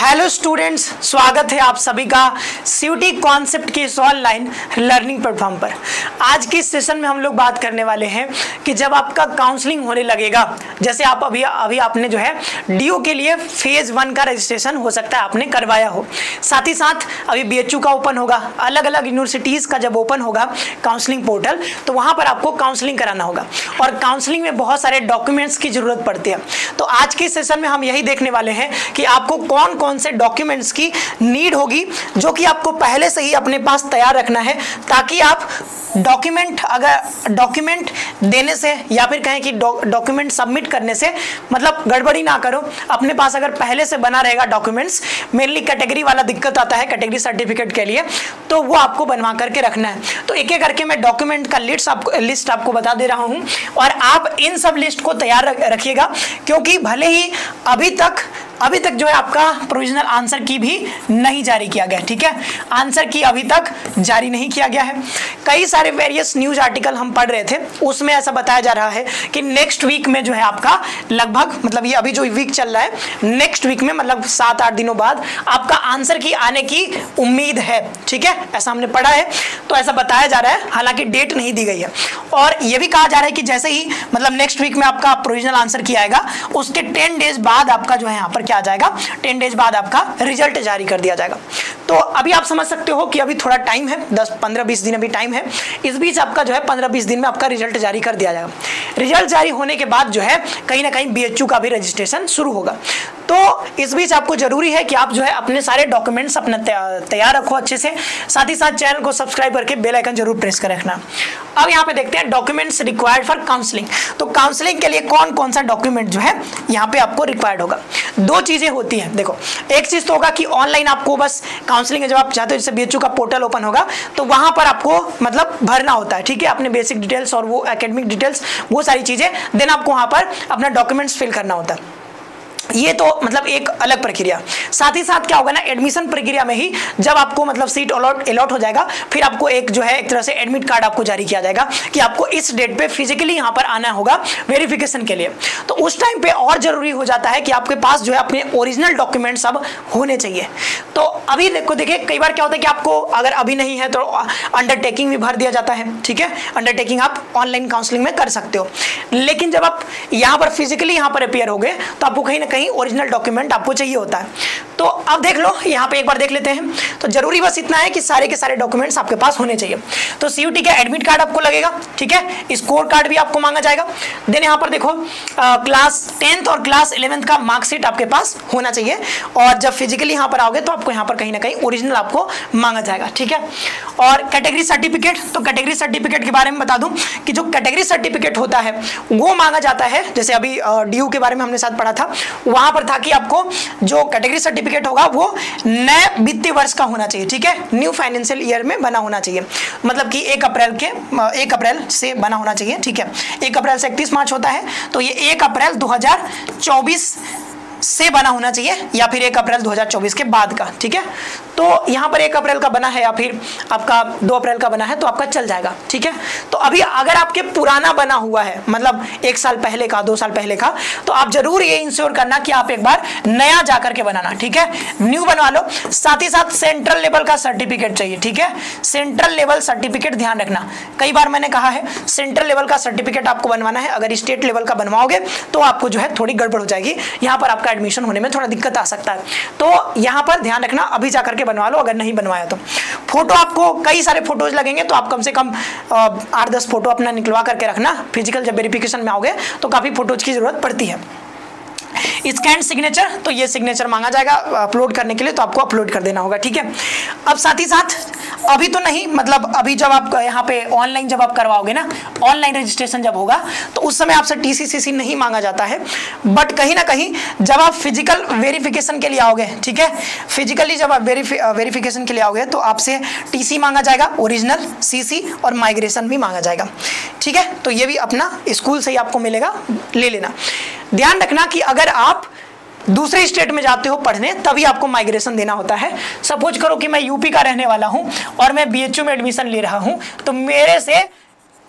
Hello students, स्वागत है आप सभी का सीयूटी कॉन्सेप्ट के इस ऑनलाइन लर्निंग प्लेटफॉर्म पर। आज के इस सेशन में हम लोग बात करने वाले हैं कि जब आपका काउंसलिंग होने लगेगा, जैसे आप अभी आपने जो है डीयू के लिए फेज़ 1 का रजिस्ट्रेशन हो सकता है आपने करवाया हो, साथ ही साथ अभी BHU का ओपन होगा, अलग अलग यूनिवर्सिटीज़ का जब ओपन होगा काउंसलिंग पोर्टल तो वहाँ पर आपको काउंसलिंग कराना होगा और काउंसलिंग में बहुत सारे डॉक्यूमेंट्स की ज़रूरत पड़ती है। तो आज के सेशन में हम यही देखने वाले हैं कि आपको कौन से डॉक्यूमेंट्स की नीड होगी जो कि आपको पहले से ही अपने पास तैयार रखना है, ताकि आप डॉक्यूमेंट देने से या फिर कहें कि डॉक्यूमेंट सबमिट करने से मतलब गड़बड़ी ना करो। अपने पास अगर पहले से बना रहेगा डॉक्यूमेंट्स, मेनली कैटेगरी वाला दिक्कत आता है कैटेगरी सर्टिफिकेट के लिए, तो वो आपको बनवा करके रखना है। तो एक एक करके मैं डॉक्यूमेंट का लिस्ट आपको बता दे रहा हूँ और आप इन सब लिस्ट को तैयार रखिएगा, क्योंकि भले ही अभी तक जो है आपका प्रोविजनल आंसर की भी नहीं जारी किया गया है, ठीक है, आंसर की अभी तक जारी नहीं किया गया है। कई सारे वेरियस न्यूज़ आर्टिकल हम पढ़ रहे थे, उसमें ऐसा बताया जा रहा है कि नेक्स्ट वीक में जो है आपका लगभग मतलब ये अभी जो वीक चल रहा है, नेक्स्ट वीक में मतलब 7-8 दिनों बाद आपका आंसर की आने की उम्मीद है, ठीक है, ऐसा हमने पढ़ा है। तो ऐसा बताया जा रहा है, हालांकि डेट नहीं दी गई है। और ये भी कहा जा रहा है कि जैसे ही मतलब नेक्स्ट वीक में आपका प्रोविजनल आंसर की आएगा, उसके 10 डेज बाद आपका जो है यहाँ पर क्या जाएगा, 10 डेज बाद आपका रिजल्ट जारी कर दिया जाएगा। तो अभी आप समझ सकते हो कि अभी थोड़ा टाइम है, 10-15-20 दिन अभी टाइम है। इस बीच आपका जो है 15-20 दिन में आपका रिजल्ट जारी कर दिया जाएगा। रिजल्ट जारी होने के बाद जो है कहीं ना कहीं BHU का भी रजिस्ट्रेशन शुरू होगा। तो इस बीच आपको जरूरी है कि आप जो है अपने सारे डॉक्यूमेंट्स अपने तैयार रखो अच्छे से, साथ ही साथ चैनल को सब्सक्राइब करके बेल आइकन जरूर प्रेस कर रखना। अब यहाँ पे देखते हैं डॉक्यूमेंट्स रिक्वायर्ड फॉर काउंसलिंग। तो काउंसलिंग के लिए कौन कौन सा डॉक्यूमेंट जो है यहाँ पे आपको रिक्वायर्ड होगा। दो चीज़ें होती हैं, देखो, एक चीज़ तो होगा कि ऑनलाइन आपको बस काउंसलिंग में जब आप चाहते हो, जैसे BHU का पोर्टल ओपन होगा तो वहाँ पर आपको मतलब भरना होता है, ठीक है, अपने बेसिक डिटेल्स और वो एकेडमिक डिटेल्स, वो सारी चीज़ें, देन आपको वहाँ पर अपना डॉक्यूमेंट्स फिल करना होता है। ये तो मतलब एक अलग प्रक्रिया। साथ ही साथ क्या होगा ना, एडमिशन प्रक्रिया में ही जब आपको मतलब सीट अलॉट हो जाएगा, फिर आपको एक जो है एक तरह से एडमिट कार्ड आपको जारी किया जाएगा कि आपको इस डेट पे फिजिकली यहाँ पर आना होगा वेरिफिकेशन के लिए। तो उस टाइम पे और ज़रूरी हो जाता है कि आपके पास जो है अपने ओरिजिनल डॉक्यूमेंट सब होने चाहिए। तो अभी देखो, देखिए कई बार क्या होता है कि आपको अगर अभी नहीं है तो अंडरटेकिंग भी भर दिया जाता है, ठीक है, अंडरटेकिंग आप ऑनलाइन काउंसलिंग में कर सकते हो। लेकिन जब आप यहाँ पर फिजिकली यहाँ पर अपेयर हो गए तो आपको कहीं ना ओरिजिनल डॉक्यूमेंट आपको चाहिए होता है। तो अब देख लो, यहां पे एक बार देख लेते हैं। तो जरूरी बस इतना है कि सारे के सारे डॉक्यूमेंट्स आपके पास होने चाहिए। तो सीयूटी का एडमिट कार्ड आपको लगेगा, ठीक है, स्कोर कार्ड भी आपको मांगा जाएगा। देन यहां पर देखो क्लास 10th और क्लास 11th का मार्कशीट आपके पास होना चाहिए, और जब फिजिकली यहां पर आओगे तो आपको यहां पर कहीं ना कहीं ओरिजिनल आपको मांगा जाएगा, ठीक है। और कैटेगरी सर्टिफिकेट, तो कैटेगरी सर्टिफिकेट के बारे में बता दूं कि जो कैटेगरी सर्टिफिकेट होता है वो मांगा जाता है, जैसे अभी DU के बारे में हमने साथ पढ़ा था, वहां पर था कि आपको जो कैटेगरी सर्टिफिकेट होगा वो नए वित्तीय वर्ष का होना चाहिए, ठीक है, न्यू फाइनेंशियल ईयर में बना होना चाहिए, मतलब कि 1 अप्रैल से बना होना चाहिए, ठीक है, 1 अप्रैल से 31 मार्च होता है, तो ये 1 अप्रैल 2024 से बना होना चाहिए या फिर 1 अप्रैल 2024 के बाद का, ठीक है। तो यहाँ पर 1 अप्रैल का बना है या फिर आपका 2 अप्रैल का बना है तो आपका चल जाएगा, ठीक है। तो अभी अगर आपके पुराना बना हुआ है मतलब 1 साल पहले का, 2 साल पहले का, तो आप जरूर ये इंश्योर करना कि आप एक बार नया जाकर के बनाना, ठीक है, न्यू बनवा लो। साथ ही साथ सेंट्रल लेवल का सर्टिफिकेट चाहिए, ठीक है, सेंट्रल लेवल सर्टिफिकेट ध्यान रखना, कई बार मैंने कहा है सेंट्रल लेवल का सर्टिफिकेट आपको बनवाना है। अगर स्टेट लेवल का बनवाओगे तो आपको जो है थोड़ी गड़बड़ हो जाएगी, यहाँ पर आपका एडमिशन होने में थोड़ा दिक्कत आ सकता है। तो यहां पर ध्यान रखना, अभी जाकर के बनवा लो अगर नहीं बनवाया तो। फोटो, आपको कई सारे फोटोज लगेंगे तो आप कम से कम 8-10 फोटो अपना निकलवा करके रखना। फिजिकल जब वेरिफिकेशन में आओगे तो काफी फोटोज की जरूरत पड़ती है। स्कैन सिग्नेचर, तो ये सिग्नेचर मांगा जाएगा अपलोड करने के लिए, तो आपको अपलोड कर देना होगा, ठीक है। अब साथ ही साथ अभी तो नहीं, मतलब अभी जब आप यहाँ पे ऑनलाइन जब आप करवाओगे ना, ऑनलाइन रजिस्ट्रेशन जब होगा तो उस समय आपसे TCCC नहीं मांगा जाता है, बट कहीं ना कहीं जब आप फिजिकल वेरिफिकेशन के लिए आओगे, ठीक है, फिजिकली जब आप वेरिफिकेशन के लिए आओगे तो आपसे TC मांगा जाएगा, ओरिजिनल, CC और माइग्रेशन भी मांगा जाएगा, ठीक है। तो ये भी अपना स्कूल से ही आपको मिलेगा, ले लेना। ध्यान रखना कि अगर आप दूसरे स्टेट में जाते हो पढ़ने तभी आपको माइग्रेशन देना होता है। सपोज करो कि मैं यूपी का रहने वाला हूं और मैं BHU में एडमिशन ले रहा हूं, तो मेरे से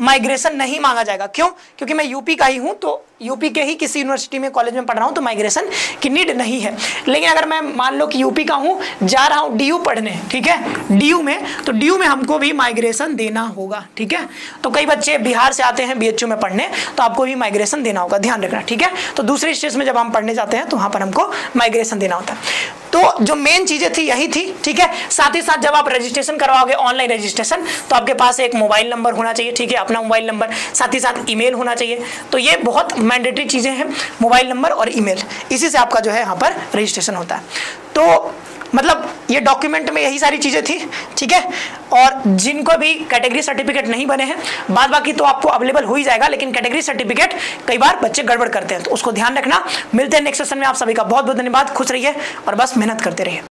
माइग्रेशन नहीं मांगा जाएगा। क्यों? क्योंकि मैं यूपी का ही हूं, तो यूपी के ही किसी यूनिवर्सिटी में कॉलेज में पढ़ रहा हूँ तो माइग्रेशन की नीड नहीं है। लेकिन अगर मैं मान लो कि यूपी का हूँ, जा रहा हूँ DU पढ़ने, ठीक है, DU में, तो DU में हमको भी माइग्रेशन देना होगा, ठीक है। तो कई बच्चे बिहार से आते हैं BHU में पढ़ने, तो आपको भी माइग्रेशन देना होगा, ध्यान रखना, ठीक है। तो दूसरे स्टेट में जब हम पढ़ने जाते हैं तो वहाँ पर हमको माइग्रेशन देना होता है। तो जो मेन चीज़ें थी यही थी, ठीक है। साथ ही साथ जब आप रजिस्ट्रेशन करवाओगे ऑनलाइन रजिस्ट्रेशन, तो आपके पास एक मोबाइल नंबर होना चाहिए, ठीक है, अपना मोबाइल नंबर, साथ ही साथ ईमेल होना चाहिए। तो ये बहुत मैंडेटरी चीज़ें हैं, मोबाइल नंबर और ईमेल, इसी से आपका जो है यहाँ पर रजिस्ट्रेशन होता है। तो मतलब ये डॉक्यूमेंट में यही सारी चीज़ें थी, ठीक है। और जिनको भी कैटेगरी सर्टिफिकेट नहीं बने हैं, बाद बाकी तो आपको अवेलेबल हो ही जाएगा, लेकिन कैटेगरी सर्टिफिकेट कई बार बच्चे गड़बड़ करते हैं, तो उसको ध्यान रखना। मिलते हैं नेक्स्ट सेशन में, आप सभी का बहुत बहुत धन्यवाद। खुश रहिए और बस मेहनत करते रहिए।